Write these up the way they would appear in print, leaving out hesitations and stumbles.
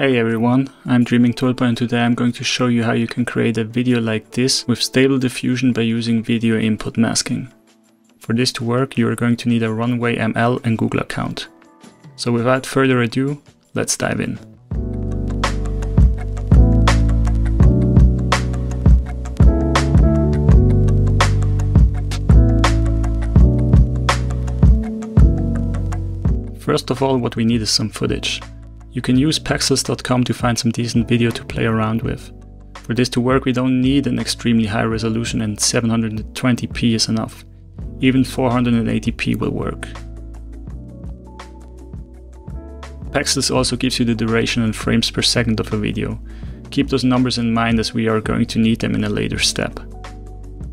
Hey everyone, I'm Dreaming Tulpa, and today I'm going to show you how you can create a video like this with Stable Diffusion by using video input masking. For this to work, you are going to need a Runway ML and Google account. So without further ado, let's dive in. First of all, what we need is some footage. You can use pexels.com to find some decent video to play around with. For this to work, we don't need an extremely high resolution, and 720p is enough. Even 480p will work. Pexels also gives you the duration and frames per second of a video. Keep those numbers in mind as we are going to need them in a later step.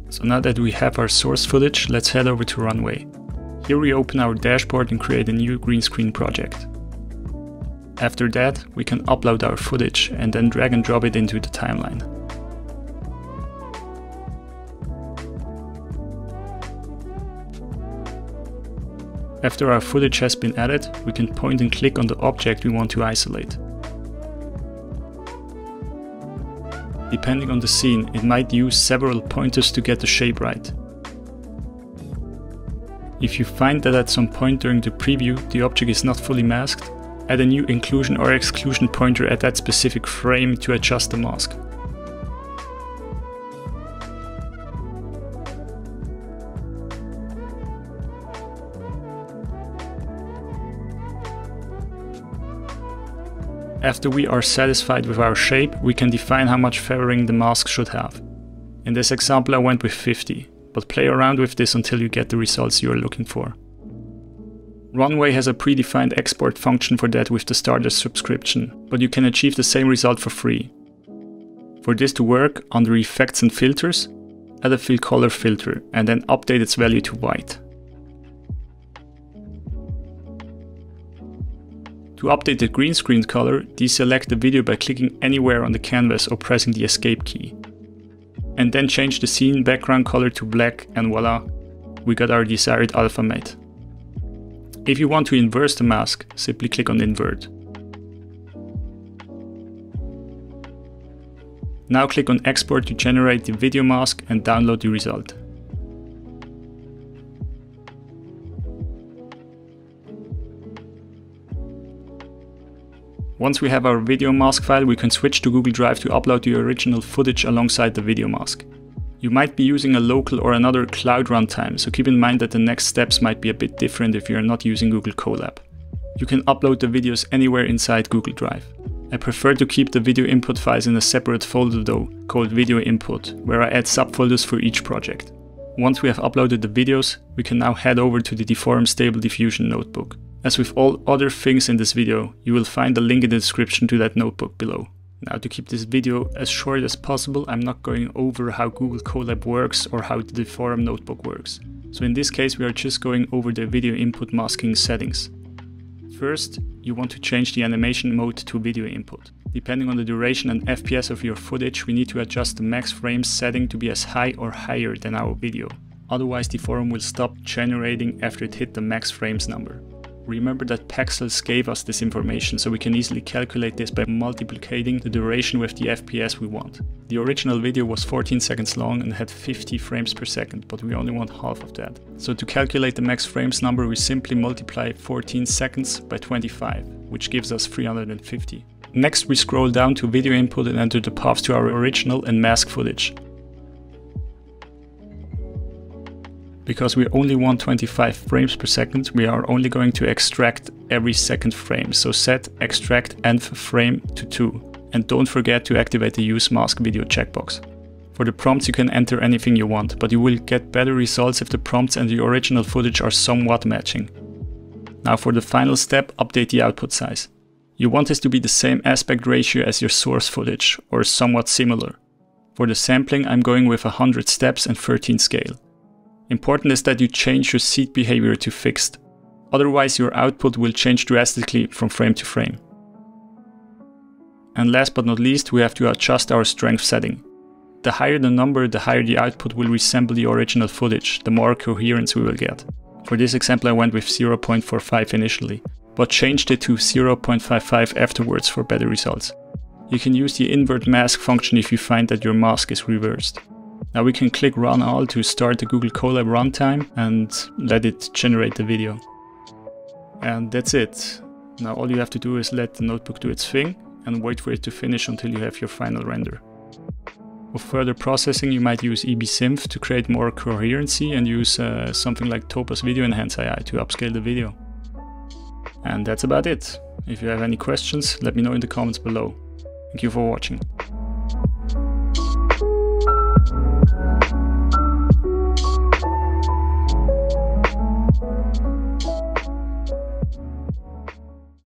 So now that we have our source footage, let's head over to Runway. Here we open our dashboard and create a new green screen project. After that, we can upload our footage and then drag and drop it into the timeline. After our footage has been added, we can point and click on the object we want to isolate. Depending on the scene, it might use several pointers to get the shape right. If you find that at some point during the preview the object is not fully masked, add a new inclusion or exclusion pointer at that specific frame to adjust the mask. After we are satisfied with our shape, we can define how much feathering the mask should have. In this example I went with 50, but play around with this until you get the results you are looking for. Runway has a predefined export function for that with the starter subscription, but you can achieve the same result for free. For this to work, under Effects and Filters, add a Fill Color filter and then update its value to white. To update the green screen color, deselect the video by clicking anywhere on the canvas or pressing the Escape key. And then change the scene background color to black, and voila, we got our desired alpha matte. If you want to inverse the mask, simply click on Invert. Now click on Export to generate the video mask and download the result. Once we have our video mask file, we can switch to Google Drive to upload the original footage alongside the video mask. You might be using a local or another cloud runtime, so keep in mind that the next steps might be a bit different if you are not using Google Colab. You can upload the videos anywhere inside Google Drive. I prefer to keep the video input files in a separate folder though, called Video Input, where I add subfolders for each project. Once we have uploaded the videos, we can now head over to the Deforum Stable Diffusion notebook. As with all other things in this video, you will find the link in the description to that notebook below. Now, to keep this video as short as possible, I'm not going over how Google Colab works or how the Deforum notebook works. So in this case, we are just going over the video input masking settings. First, you want to change the animation mode to video input. Depending on the duration and FPS of your footage, we need to adjust the max frames setting to be as high or higher than our video. Otherwise, Deforum will stop generating after it hit the max frames number. Remember that Pexels gave us this information, so we can easily calculate this by multiplicating the duration with the FPS we want. The original video was 14 seconds long and had 50 frames per second, but we only want half of that. So to calculate the max frames number, we simply multiply 14 seconds by 25, which gives us 350. Next, we scroll down to video input and enter the paths to our original and mask footage. Because we only want 25 frames per second, we are only going to extract every second frame. So set extract nth frame to 2. And don't forget to activate the use mask video checkbox. For the prompts, you can enter anything you want, but you will get better results if the prompts and the original footage are somewhat matching. Now for the final step, update the output size. You want this to be the same aspect ratio as your source footage, or somewhat similar. For the sampling, I'm going with 100 steps and 13 scale. Important is that you change your seed behavior to fixed, otherwise your output will change drastically from frame to frame. And last but not least, we have to adjust our strength setting. The higher the number, the higher the output will resemble the original footage, the more coherence we will get. For this example I went with 0.45 initially. but changed it to 0.55 afterwards for better results. You can use the invert mask function if you find that your mask is reversed. Now we can click Run All to start the Google Colab runtime and let it generate the video. And that's it. Now all you have to do is let the notebook do its thing and wait for it to finish until you have your final render. For further processing, you might use EBSynth to create more coherency and use something like Topaz Video Enhance AI to upscale the video. And that's about it. If you have any questions, let me know in the comments below. Thank you for watching.